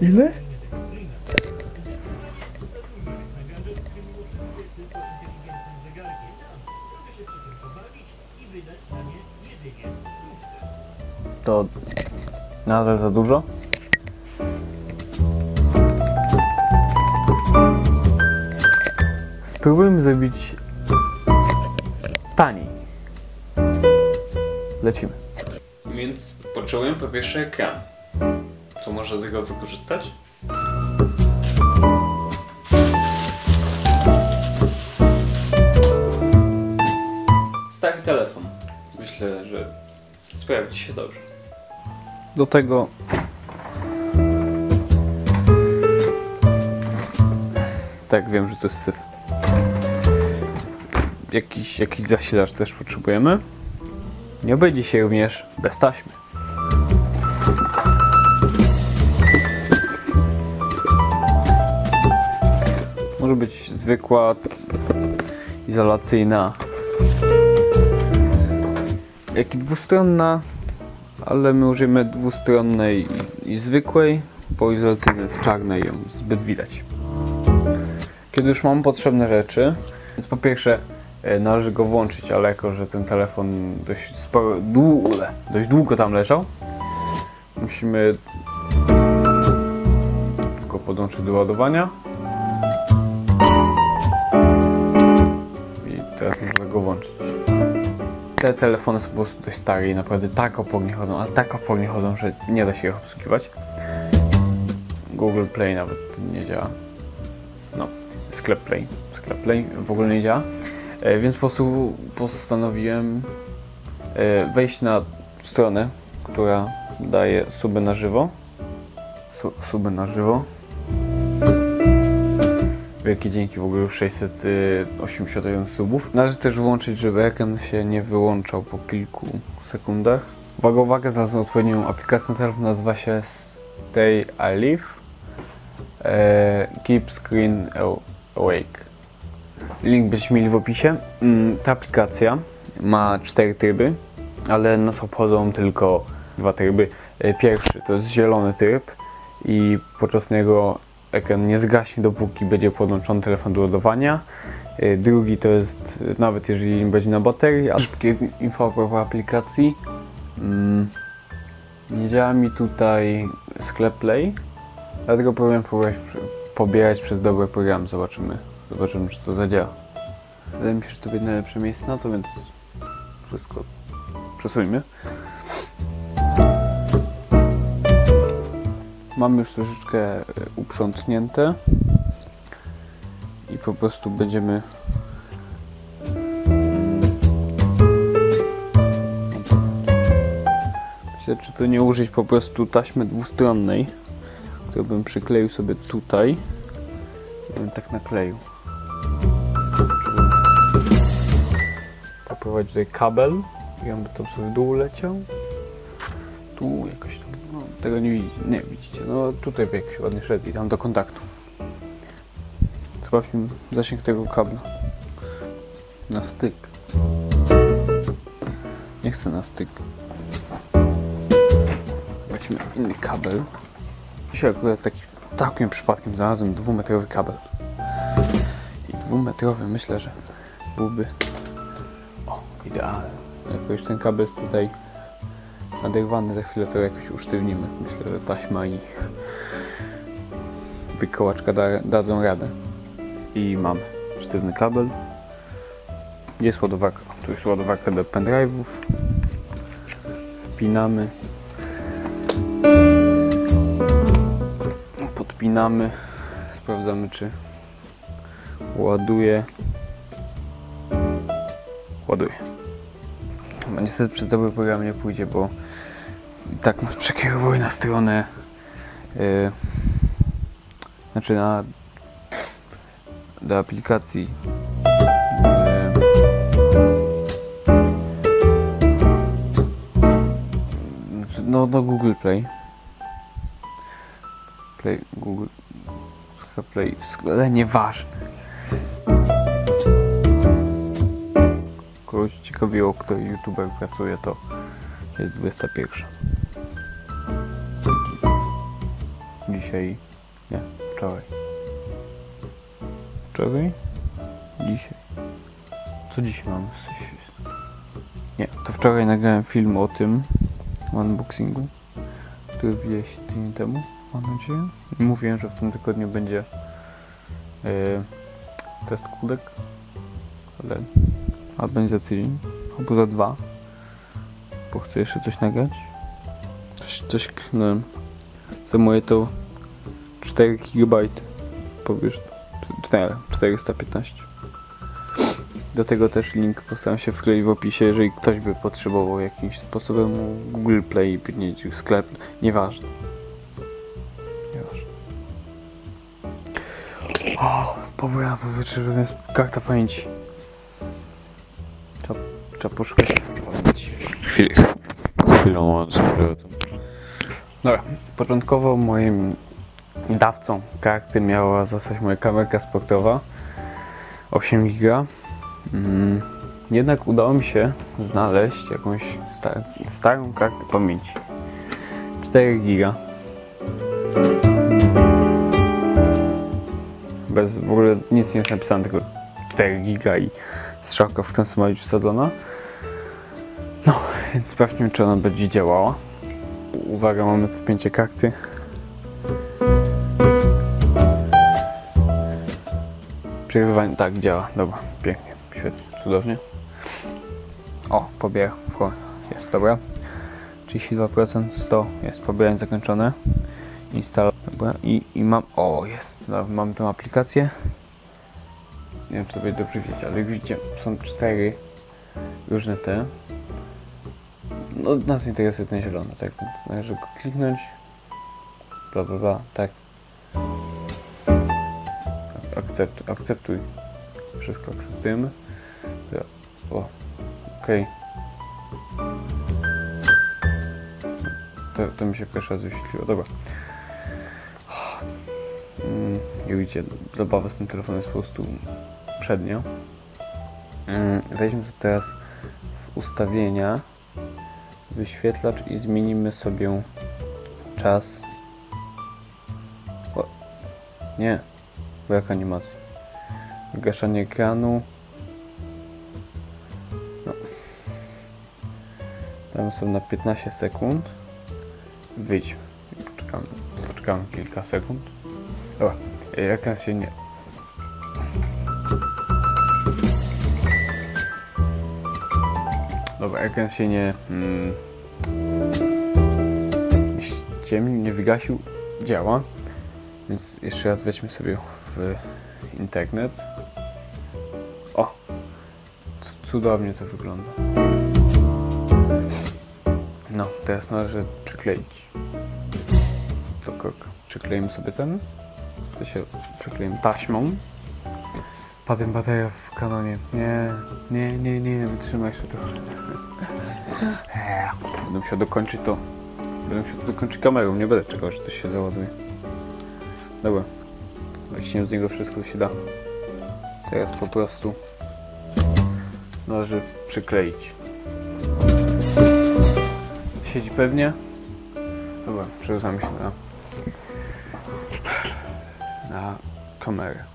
Ile? To nadal za dużo? Spróbujmy zrobić taniej. Lecimy. Więc począłem po pierwsze ekran. Co można do tego wykorzystać? Stary telefon. Myślę, że sprawdzi się dobrze. Do tego tak, wiem, że to jest syf. Jakiś zasilacz też potrzebujemy. Nie obejdzie się również bez taśmy. Może być zwykła, izolacyjna, jak i dwustronna, ale my użyjemy dwustronnej i zwykłej, bo izolacyjna jest czarna i ją zbyt widać. Kiedy już mam potrzebne rzeczy, więc po pierwsze należy go włączyć, ale jako że ten telefon dość długo tam leżał, musimy go podłączyć do ładowania i teraz można go włączyć. Te telefony są po prostu dość stare i naprawdę tak opornie chodzą, ale tak opornie chodzą, że nie da się ich obsługiwać. Google Play nawet nie działa. No, sklep Play w ogóle nie działa. Więc po prostu postanowiłem wejść na stronę, która daje suby na żywo. Suby na żywo. Wielkie dzięki, w ogóle już 681 subów. Należy też włączyć, żeby ekran się nie wyłączał po kilku sekundach. Uwaga, znalazłem odpowiednią aplikację na telefon, nazywa się Stay Alive. Keep Screen Awake. Link będziecie mieli w opisie. Ta aplikacja ma 4 tryby, ale nas obchodzą tylko 2 tryby. Pierwszy to jest zielony tryb i podczas niego ekran nie zgaśnie, dopóki będzie podłączony telefon do ładowania. Drugi to jest, nawet jeżeli nie będzie na baterii, a szybkie info o aplikacji. Nie działa mi tutaj sklep Play, dlatego próbuję pobierać przez dobry program. Zobaczymy, czy to zadziała. Wydaje mi się, że to będzie najlepsze miejsce na to, więc wszystko przesuńmy. Mamy już troszeczkę uprzątnięte i po prostu będziemy myślę, czy tu nie użyć po prostu taśmy dwustronnej, którą bym przykleił sobie tutaj. Bym tak nakleił. Poprowadzić tutaj kabel i on by tam sobie w dół leciał. Tu jakoś tam, no, tego nie widzicie, no tutaj by jakoś ładnie szedł i tam do kontaktu. Sprawdźmy zasięg tego kabla. Na styk. Nie chcę na styk. Weźmy inny kabel. Dzisiaj akurat taki takim przypadkiem znalazłem 2-metrowy kabel. I 2-metrowy myślę, że byłby idealny. Jako już ten kabel jest tutaj naderwany, za chwilę to jakoś usztywnimy. Myślę, że taśma i wykołaczka dadzą radę. I mamy sztywny kabel. Gdzie jest ładowarka? Tu jest ładowarka do pendrive'ów. Wpinamy. Wpinamy, sprawdzamy, czy ładuje. Niestety przez dobry program nie pójdzie, bo i tak nas przekierowuje na stronę, znaczy do aplikacji no do Google Play. Google Play, ale nieważne. Kogoś ciekawiło, kto youtuber pracuje, to jest 21. dzisiaj, nie, wczoraj, dzisiaj, co dzisiaj mamy, nie, to wczoraj nagrałem film o tym unboxingu, który wieś tydzień temu, mam nadzieję, i mówiłem, że w tym tygodniu będzie test kółek, ale albo nie za tydzień, albo za dwa, bo chcę jeszcze coś nagrać. Coś kliknąłem. Zajmuje to 4 GB. Powiesz 415. Do tego też link postaram się wkleić w opisie, jeżeli ktoś by potrzebował jakimś sposobem Google Play, sklep, nieważne. O, pobrałem powietrze, to jest karta pamięci. Trzeba poszukać pamięci. Chwilą, dobra, początkowo moim dawcą karty miała zostać moja kamerka sportowa 8 giga. Jednak udało mi się znaleźć jakąś starą kartę pamięci 4 giga. Bez w ogóle nic nie jest napisane, tylko 4 giga i strzałka w tym samolicie wsadzona. No, więc sprawdźmy, czy ona będzie działała. Uwaga, mamy tu wpięcie karty. Przerywanie, tak, działa. Dobra, pięknie, świetnie, cudownie. O, pobiera, wchodzi, jest, dobra. 32%, 100, jest, pobieranie zakończone. Instalacja, dobra, i mam, o, jest, dobra, mam tą aplikację. Nie wiem, czy to będzie dobrze widać, ale jak widzicie, są 4 różne te. No, nas interesuje ten zielony, tak, więc należy go kliknąć. Bla, bla, bla, tak. Akceptuj. Wszystko akceptujemy. O, okej. Okay. To mi się pierwsza wyświetliło, dobra. I widzicie, zabawa z tym telefonem jest po prostu przednia. Weźmy to teraz w ustawienia. Wyświetlacz i zmienimy sobie czas. O, nie, brak animacji. Wygaszanie ekranu. No. Damy sobie na 15 sekund. Wyjdźmy. Poczekamy kilka sekund. Dobra, ekran się nie. Dobra, ekran się nie ściemnił, nie wygasił, działa. Więc jeszcze raz weźmy sobie w internet. O! Cudownie to wygląda. No, teraz należy przykleić. To krok. Przykleimy sobie ten. To się przykleimy taśmą. Padłem bateria w kanonie. Nie, wytrzymaj jeszcze trochę. Będę musiał dokończyć to. Będę musiał dokończyć kamerą, nie będę czekał, że to się załaduje. Dobra. Wyciągnę z niego wszystko, co się da. Teraz po prostu należy przykleić. Siedzi pewnie. Dobra, przerzucamy się na kamerę.